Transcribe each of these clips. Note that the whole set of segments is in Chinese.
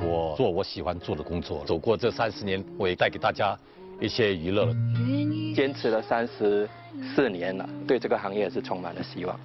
我做我喜欢做的工作，走过这30年，我也带给大家一些娱乐。坚持了34年了，对这个行业也是充满了希望。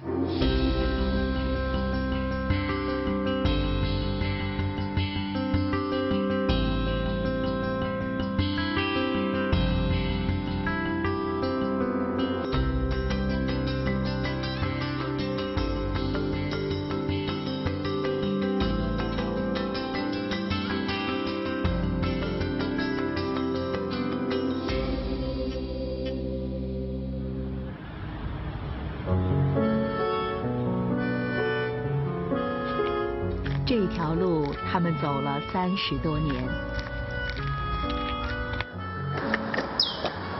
这条路，他们走了30多年。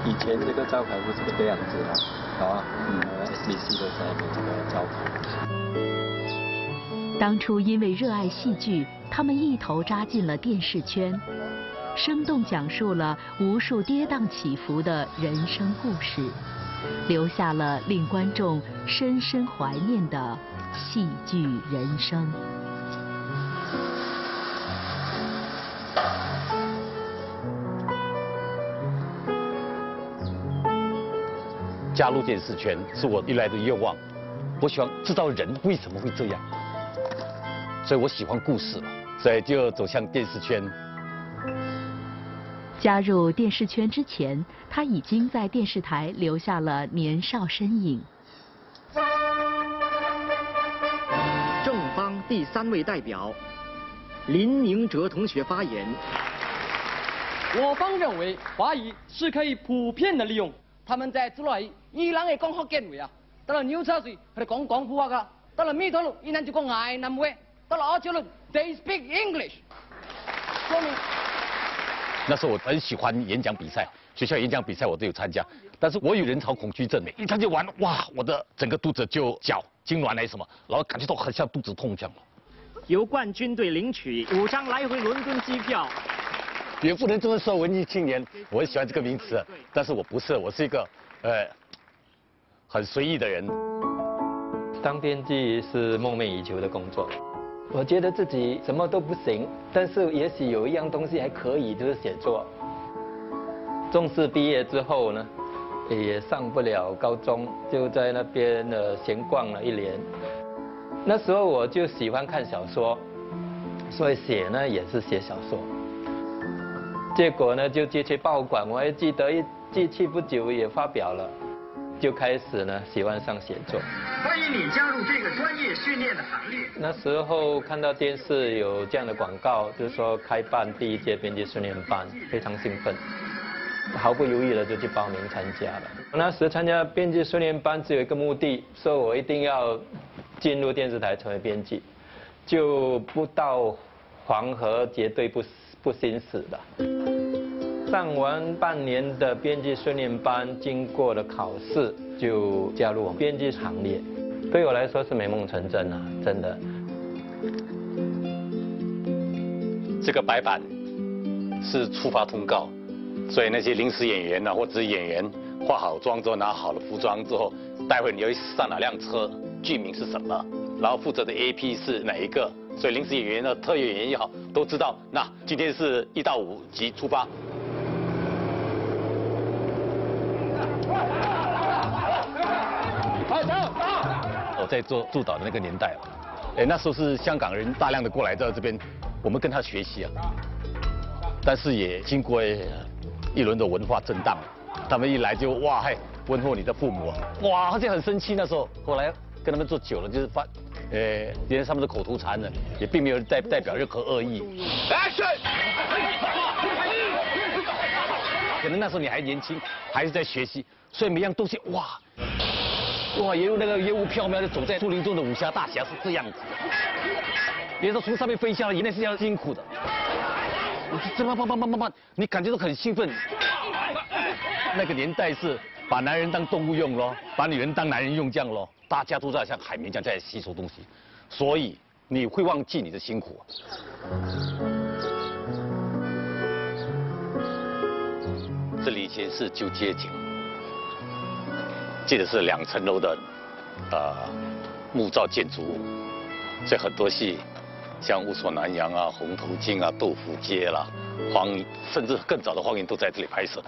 以前这个招牌不是这个样子的，SBC 的这个招牌。当初因为热爱戏剧，他们一头扎进了电视圈，生动讲述了无数跌宕起伏的人生故事，留下了令观众深深怀念的戏剧人生。 加入电视圈是我一来的愿望，我喜欢知道人为什么会这样，所以我喜欢故事，所以就走向电视圈。加入电视圈之前，他已经在电视台留下了年少身影。正方第3位代表林宁哲同学发言：我方认为华语是可以普遍的利用。 他们在之内，伊朗会讲福建话啊，到了纽潮水会讲广府话噶，到了美头路伊人就讲越南话，到了澳洲路 they speak English。说明那时候我很喜欢演讲比赛，学校演讲比赛我都有参加，但是我有人潮恐惧症的，一参加完哇，我的整个肚子就绞、痉挛来什么，然后感觉到很像肚子痛这样。由冠军队领取5张来回伦敦机票。 也不能这么说，文艺青年，我很喜欢这个名词，但是我不是，我是一个很随意的人。当编剧是梦寐以求的工作，我觉得自己什么都不行，但是也许有一样东西还可以，就是写作。中四毕业之后呢，也上不了高中，就在那边闲逛了1年。那时候我就喜欢看小说，所以写呢也是写小说。 结果呢，就寄去报馆，我还记得一寄去不久也发表了，就开始呢喜欢上写作。欢迎你加入这个专业训练的行列。那时候看到电视有这样的广告，就是说开办第1届编辑训练班，非常兴奋，毫不犹豫的就去报名参加了。那时参加编辑训练班只有一个目的，说我一定要进入电视台成为编辑，就不到黄河绝对不心死的。上完半年的编辑训练班，经过了考试，就加入我们编辑行列。对我来说是美梦成真啊，真的。这个白板是出发通告，所以那些临时演员或者是演员化好妆之后，拿好了服装之后，待会你要上哪辆车，剧名是什么，然后负责的 AP 是哪一个。 所以临时演员呢，特约演员也好，都知道。那今天是1到5集出发。我在做驻岛的那个年代，那时候是香港人大量的过来到这边，我们跟他学习啊。但是也经过一轮的文化震荡，他们一来就哇嗨，问候你的父母啊，哇，他就很生气那时候。后来跟他们做久了，就是发。 连他们的口头禅呢，也并没有代表任何恶意。Action！ 可能那时候你还年轻，还是在学习，所以每样东西哇，也有那个烟雾飘渺的走在树林中的武侠大侠是这样子的，别说从上面飞下来，那是要辛苦的。这慢慢，你感觉到很兴奋。那个年代是把男人当动物用咯，把女人当男人用这样咯。 大家都在像海绵这样在吸收东西，所以你会忘记你的辛苦。这里以前是旧街景，记得是2层楼的木造建筑物，所以很多戏像乌索南洋啊、红头巾啊、豆腐街啦、荒，甚至更早的荒原都在这里拍摄。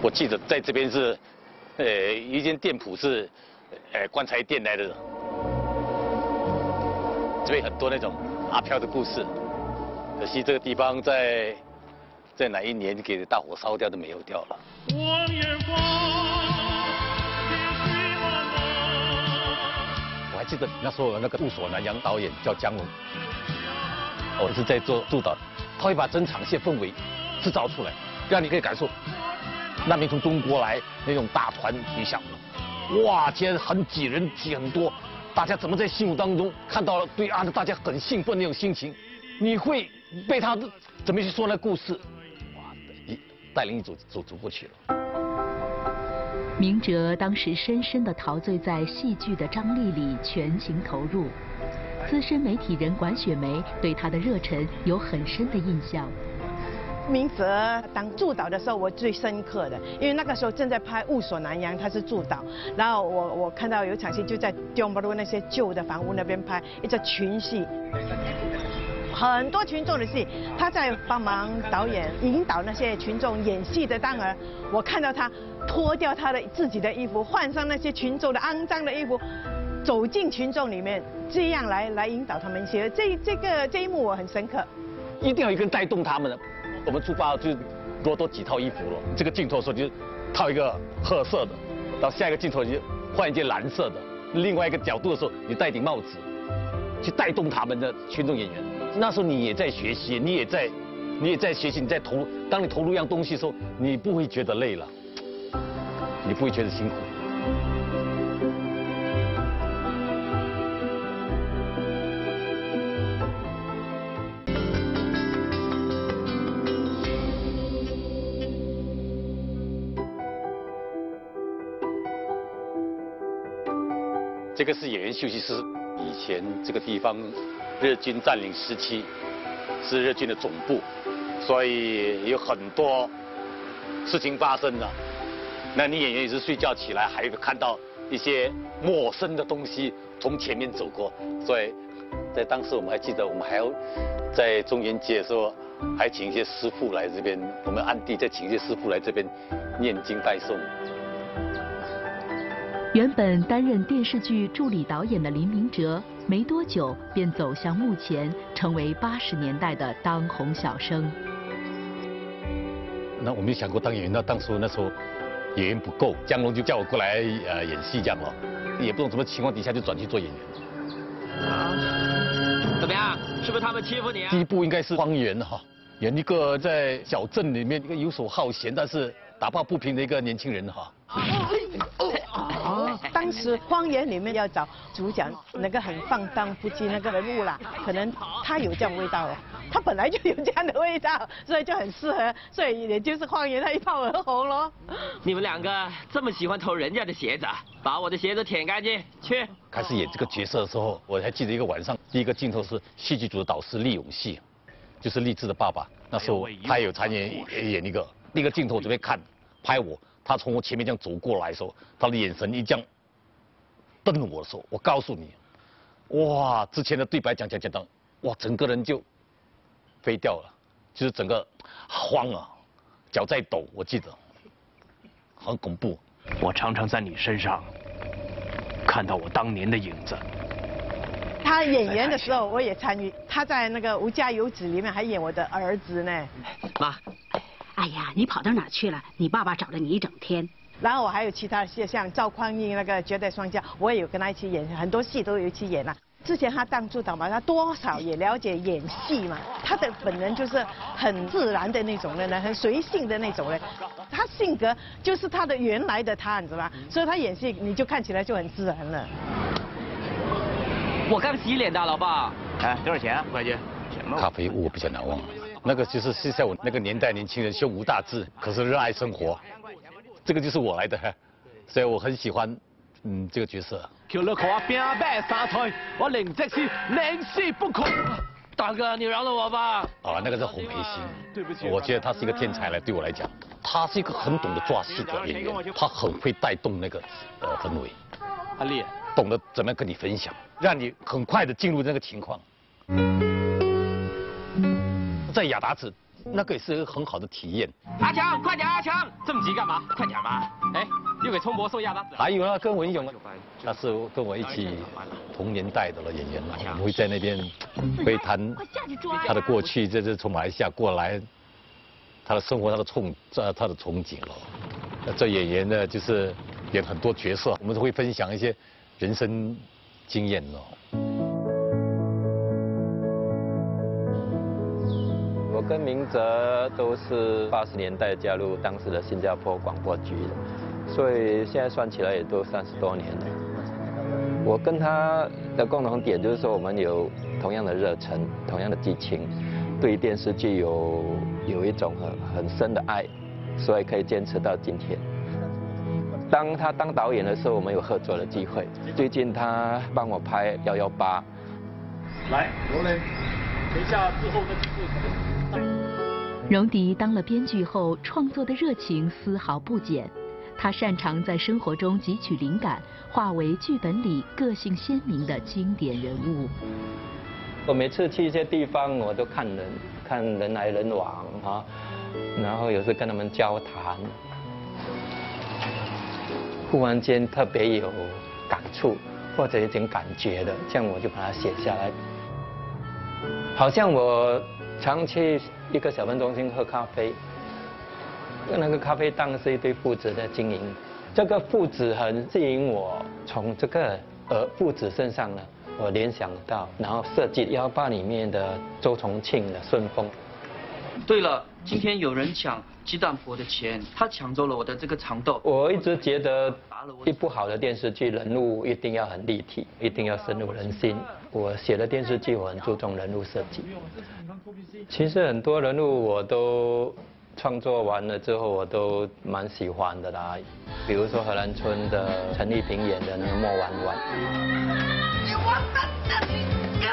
我记得在这边是，一间店铺是，棺材店来的。这边很多那种阿飘的故事，可惜这个地方在哪一年给大火烧掉都没有掉了。我还记得那时候那个雾锁南洋导演叫姜文，我是在做助导，他会把整场戏氛围制造出来，让你可以感受。 那边从中国来那种大团旅行，哇，今天很挤人，挤很多，大家怎么在戏目当中看到了对岸的大家很兴奋那种心情，你会被他怎么去说那故事，哇，带领你走过去了。明哲当时深深地陶醉在戏剧的张力里，全情投入。资深媒体人管雪梅对他的热忱有很深的印象。 明哲当助导的时候，我最深刻的，因为那个时候正在拍《雾锁南洋》，他是助导。然后我看到有一场戏就在东巴路那些旧的房屋那边拍，一个群戏，很多群众的戏，他在帮忙导演引导那些群众演戏的。当然，我看到他脱掉他的自己的衣服，换上那些群众的肮脏的衣服，走进群众里面，这样来引导他们一些。这一幕我很深刻，一定要有一个人带动他们的。 我们出发就多几套衣服了。这个镜头的时候就套一个褐色的，到下一个镜头就换一件蓝色的。另外一个角度的时候，你戴顶帽子，去带动他们的群众演员。那时候你也在学习，你也在学习，你在投入。当你投入一样东西的时候，你不会觉得累了，你不会觉得辛苦。 这个是演员休息室。以前这个地方，日军占领时期是日军的总部，所以有很多事情发生了。那你演员也是睡觉起来，还有看到一些陌生的东西从前面走过。所以在当时我们还记得，我们还要在中元节的时候，还请一些师傅来这边，我们暗地再请一些师傅来这边念经拜诵。 原本担任电视剧助理导演的林明哲，没多久便走向幕前，成为80年代的当红小生。那我没想过当演员，那那时候演员不够，江龙就叫我过来演戏这样咯，也不懂什么情况底下就转去做演员。啊？怎么样？是不是他们欺负你啊？第一部应该是《荒原》哈，演一个在小镇里面一个游手好闲但是打抱不平的一个年轻人哈。当时《荒原》里面要找主角那个很放荡不羁那个人物啦，可能他有这样味道哦，他本来就有这样的味道，所以就很适合，所以也就是《荒原》他一炮而红咯。你们两个这么喜欢偷人家的鞋子，把我的鞋子舔干净去。开始演这个角色的时候，我还记得一个晚上，第一个镜头是戏剧组的导师厉永戏，就是励志的爸爸。那时候他有参演演一个，那个镜头我准备看拍我，他从我前面这样走过来的时候，他的眼神一这样。 瞪我的时候，我告诉你，哇，之前的对白讲到，哇，整个人就飞掉了，就是整个慌啊，脚在抖，我记得，很恐怖。我常常在你身上看到我当年的影子。他演员的时候我也参与，他在那个《无家有子》里面还演我的儿子呢。妈，哎呀，你跑到哪去了？你爸爸找了你一整天。 然后我还有其他戏，像赵匡胤那个《绝代双骄》，我也有跟他一起演，很多戏都有一起演了、啊。之前他当助导嘛，他多少也了解演戏嘛。他的本人就是很自然的那种人呢，很随性的那种人。他性格就是他的原来的他，你知道吧？所以他演戏你就看起来就很自然了。我干洗脸的老爸，哎，多少钱啊？5块钱。咖啡屋比较难忘，那个就是现在我那个年代年轻人胸无大志，可是热爱生活。 这个就是我来的，所以我很喜欢，这个角色。大哥，你饶了我吧！啊，那个是洪培新，对不起，我觉得他是一个天才来，对我来讲，他是一个很懂得抓戏的演员，他很会带动那个氛围。阿丽，懂得怎么样跟你分享，让你很快的进入那个情况。在雅达子，那个也是很好的体验。阿强，快点！阿强，这么急干嘛？快点嘛！哎，又给冲博送雅达子。还有啊，跟文勇，那是跟我一起同年代的了演员了，我们会在那边会谈他的过去，这是从马来西亚过来，他的生活，他的憧憬了。那这演员呢，就是演很多角色，我们会分享一些人生经验哦。 我跟明哲都是80年代加入当时的新加坡广播局的，所以现在算起来也都30多年了。我跟他的共同点就是说，我们有同样的热忱，同样的激情，对电视剧有一种很深的爱，所以可以坚持到今天。当他当导演的时候，我们有合作的机会。最近他帮我拍《118》，来，罗磊，等一下之后的几部。 荣迪当了编剧后，创作的热情丝毫不减。他擅长在生活中汲取灵感，化为剧本里个性鲜明的经典人物。我每次去一些地方，我都看人来人往啊，然后有时跟他们交谈，忽然间特别有感触或者一点感觉的，这样我就把它写下来。好像我。 常去一个小贩中心喝咖啡，那个咖啡档是一对父子在经营。这个父子很吸引我，从这个父子身上呢，我联想到，然后设计118里面的周重庆的顺丰。对了，今天有人抢鸡蛋婆的钱，他抢走了我的这个长豆。我一直觉得一部好的电视剧，人物一定要很立体，一定要深入人心。我写的电视剧，我很注重人物设计。 其实很多人物我都创作完了之后，我都蛮喜欢的啦。比如说荷兰村的陈丽萍演的那个莫婉婉。你敢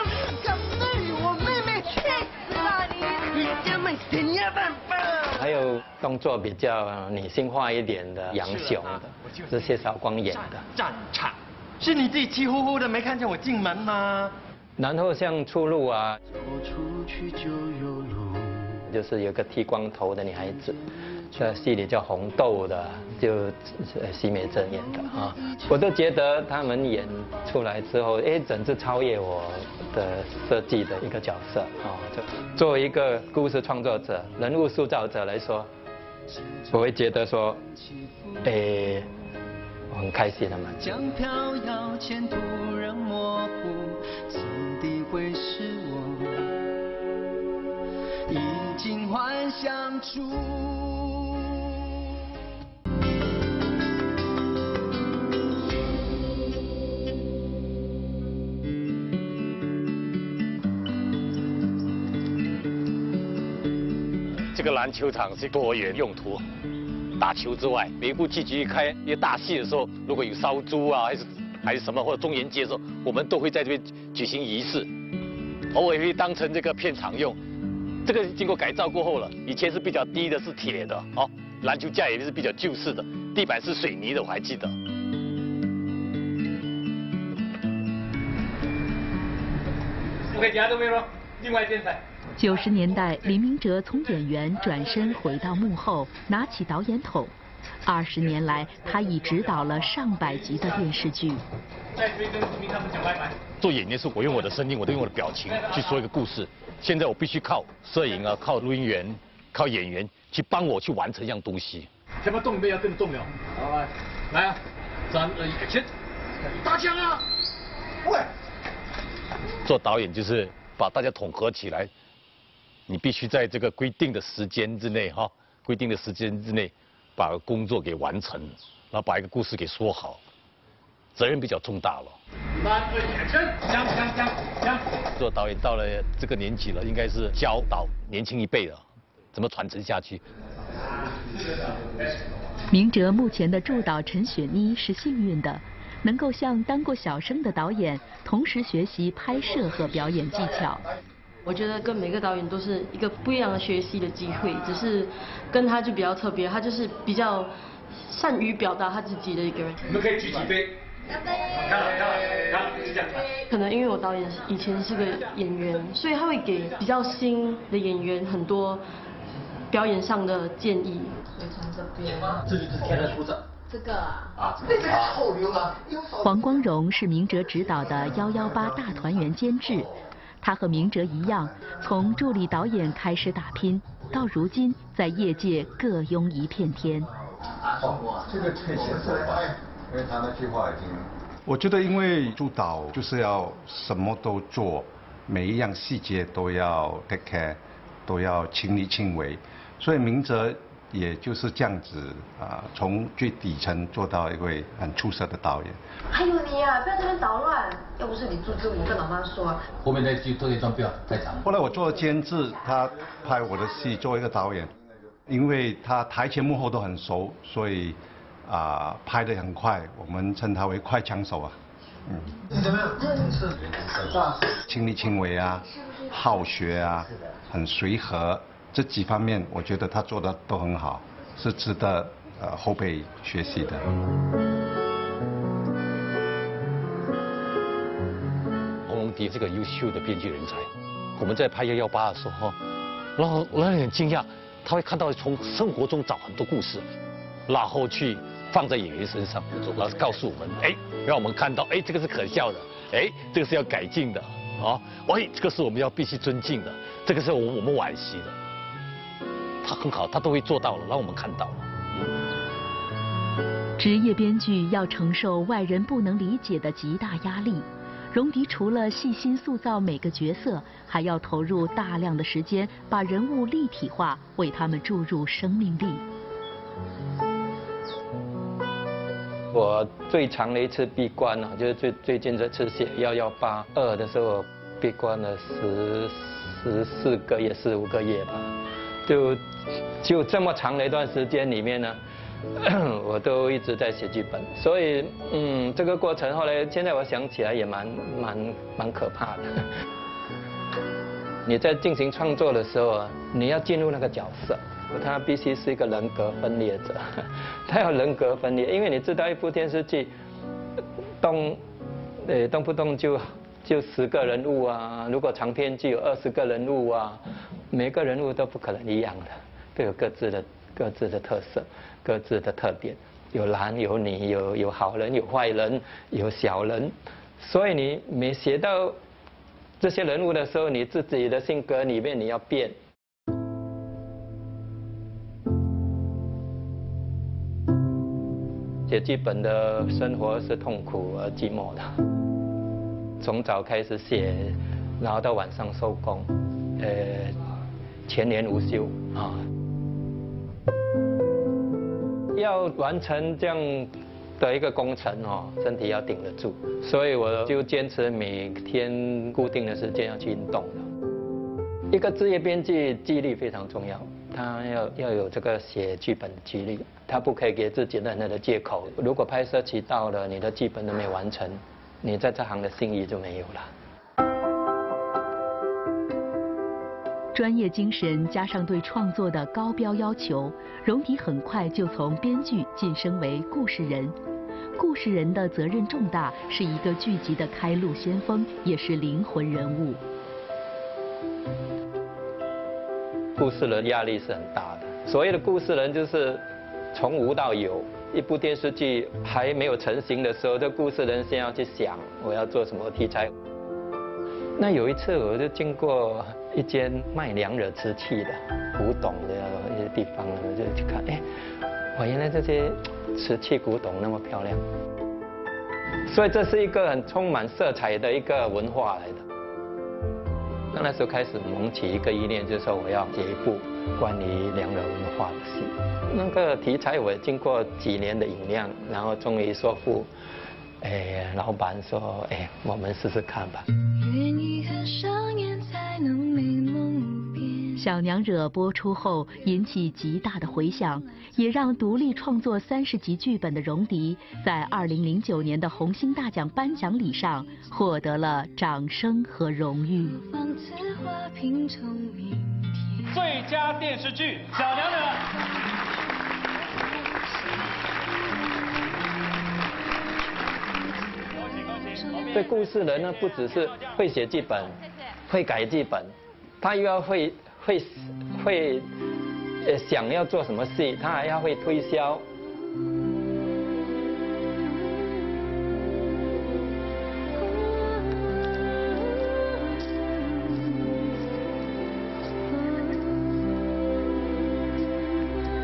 不敢对我妹妹去死啊你！你根本想要办法。还有动作比较女性化一点的杨雄的，是谢绍光演的。战场，是你自己气呼呼的，没看见我进门吗？ 然后像出路啊，就是有个剃光头的女孩子，在戏里叫红豆的，就奚美珍演的啊，我都觉得他们演出来之后，哎，真是超越我的设计的一个角色啊。就作为一个故事创作者、人物塑造者来说，我会觉得说，哎，我很开心的嘛。 会是我已经幻想出。这个篮球场是多元用途，打球之外，每部剧集开一大戏的时候，如果有烧猪啊，还是什么或者中元节的时候，我们都会在这边举行仪式。 偶尔会当成这个片场用，这个经过改造过后了，以前是比较低的，是铁的哦，篮球架也是比较旧式的，地板是水泥的，我还记得。OK， 其他都没有，另外精彩。90年代，林明哲从演员转身回到幕后，拿起导演筒。20年来，他已执导了上百集的电视剧。 在追跟市民他们讲拜拜。做演员是我用我的声音，我都用我的表情去说一个故事。现在我必须靠摄影啊，靠录音员，靠演员去帮我去完成一样东西。前面动一倍要更重了。好，来啊，3、2、1， Action！ 打枪啊！喂！做导演就是把大家统合起来，你必须在这个规定的时间之内哈，规定的时间之内把工作给完成，然后把一个故事给说好。 责任比较重大了。做导演到了这个年纪了，应该是教导年轻一辈了，怎么传承下去。明哲目前的助导陈雪妮是幸运的，能够像当过小生的导演，同时学习拍摄和表演技巧。我觉得跟每个导演都是一个不一样的学习的机会，只是跟他就比较特别，他就是比较善于表达他自己的一个人。你们可以举几杯。可能因为我导演以前是个演员，所以他会给比较新的演员很多表演上的建议。就从这边，这就是天然出色。 这个啊，这个好牛啊！黄光荣是明哲执导的《118大团圆》监制，他和明哲一样，从助理导演开始打拼，到如今在业界各拥一片天。这个确实是，因为他那句话已经。我觉得，因为助导就是要什么都做，每一样细节都要 take care， 都要亲力亲为，所以明哲。 也就是这样子啊，从最底层做到一位很出色的导演。还有你啊，不要在那边捣乱！要不是你我跟老妈说、啊。后面那句作业状不要太长。后来我做监制，他拍我的戏，做一个导演，因为他台前幕后都很熟，所以啊、拍得很快，我们称他为快枪手啊。嗯。你怎么样？是亲力亲为啊，好学啊，很随和。 这几方面，我觉得他做的都很好，是值得后辈学习的。洪龙迪是个优秀的编剧人才。我们在拍118的时候，让人很惊讶，他会看到从生活中找很多故事，然后去放在演员身上，然后告诉我们，哎，让我们看到，哎，这个是可笑的，哎，这个是要改进的，啊，哎，这个是我们要必须尊敬的，这个是我们惋惜的。 他很好，他都会做到了，让我们看到了。职业编剧要承受外人不能理解的极大压力。荣迪除了细心塑造每个角色，还要投入大量的时间把人物立体化，为他们注入生命力。我最长的一次闭关呢、啊，就是最近这次写118-2的时候，我闭关了14个月、15个月吧。 就这么长的一段时间里面呢，我都一直在写剧本，所以这个过程后来现在我想起来也蛮可怕的。你在进行创作的时候啊，你要进入那个角色，他必须是一个人格分裂者，他要人格分裂，因为你知道一部电视剧，动不动就10个人物啊，如果长篇剧有20个人物啊。 每个人物都不可能一样的，都有各自的特色，各自的特点，有男有女，有好人有坏人，有小人，所以你每写到这些人物的时候，你自己的性格里面你要变。写剧本的生活是痛苦而寂寞的，从早开始写，然后到晚上收工，全年无休啊！要完成这样的一个工程哦，身体要顶得住，所以我就坚持每天固定的时间要去运动了。一个职业编剧纪律非常重要，他要有这个写剧本的纪律，他不可以给自己任何的借口。如果拍摄期到了，你的剧本都没完成，你在这行的信誉就没有了。 专业精神加上对创作的高标要求，荣迪很快就从编剧晋升为故事人。故事人的责任重大，是一个剧集的开路先锋，也是灵魂人物。故事人压力是很大的。所谓的故事人，就是从无到有。一部电视剧还没有成型的时候，这故事人先要去想我要做什么题材。 那有一次，我就经过一间卖娘惹瓷器的古董的一些地方，我就去看，哎，哇，原来这些瓷器古董那么漂亮，所以这是一个很充满色彩的一个文化来的。那时候开始萌起一个意念，就是说我要写一部关于娘惹文化的戏。那个题材我经过几年的酝酿，然后终于说服，哎，老板说，哎，我们试试看吧。 小娘惹播出后引起极大的回响，也让独立创作30集剧本的荣迪在2009年的红星大奖颁奖礼上获得了掌声和荣誉。最佳电视剧《小娘惹》。所以故事人呢，不只是会写剧本，会改剧本，他又要会想要做什么戏，他还要会推销。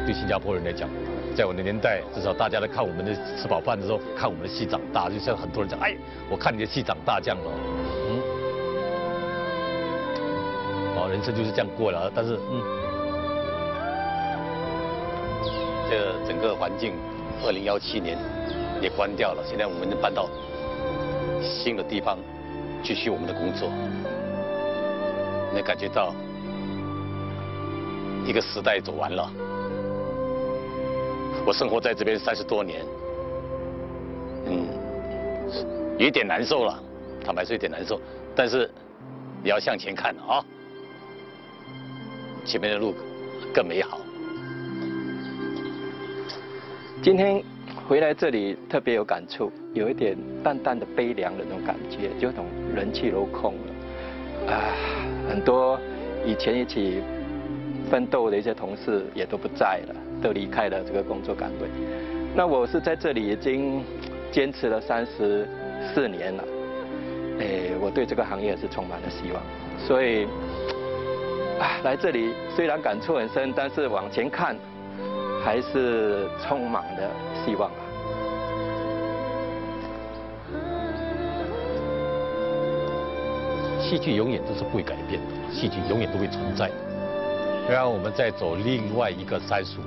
对新加坡人来讲，在我的年代，至少大家在看我们的吃饱饭的时候，看我们的戏长大，就像很多人讲，哎，我看你的戏长大这样咯。嗯，哦，人生就是这样过了。但是，这个整个环境，2017年也关掉了，现在我们搬到新的地方，继续我们的工作，能感觉到一个时代走完了。 我生活在这边30多年，有一点难受了，坦白说有点难受，但是也要向前看啊，前面的路更美好。今天回来这里特别有感触，有一点淡淡的悲凉的那种感觉，就那种人去楼空了，啊，很多以前一起奋斗的一些同事也都不在了。 都离开了这个工作岗位，那我是在这里已经坚持了34年了，哎，我对这个行业是充满了希望，所以，来这里虽然感触很深，但是往前看，还是充满了希望啊。 戏剧永远都是不会改变的，戏剧永远都会存在的，让我们再走另外一个35。